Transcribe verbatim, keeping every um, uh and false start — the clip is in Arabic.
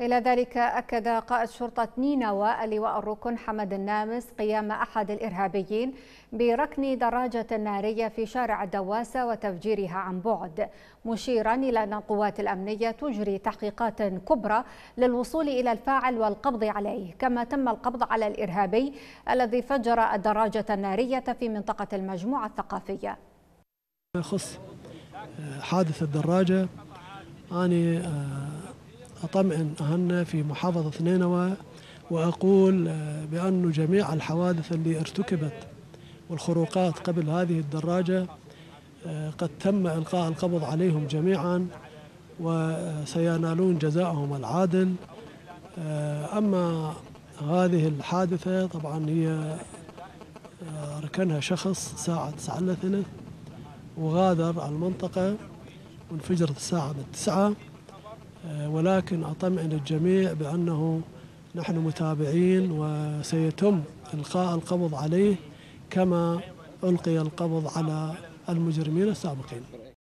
إلى ذلك أكد قائد شرطة نينوى اللواء الركن حمد النامس قيام أحد الإرهابيين بركن دراجة نارية في شارع الدواسة وتفجيرها عن بعد، مشيرا إلى أن القوات الأمنية تجري تحقيقات كبرى للوصول إلى الفاعل والقبض عليه، كما تم القبض على الإرهابي الذي فجر الدراجة النارية في منطقة المجموعة الثقافية. يخص حادث الدراجة، أنا أطمئن أهلنا في محافظة نينوى وأقول بأن جميع الحوادث اللي ارتكبت والخروقات قبل هذه الدراجة قد تم إلقاء القبض عليهم جميعا وسينالون جزاءهم العادل. أما هذه الحادثة طبعا هي ركنها شخص الساعة تسعة إلا ثلث وغادر على المنطقة وانفجرت الساعة بالتسعة، ولكن أطمئن الجميع بأنه نحن متابعين وسيتم إلقاء القبض عليه كما ألقي القبض على المجرمين السابقين.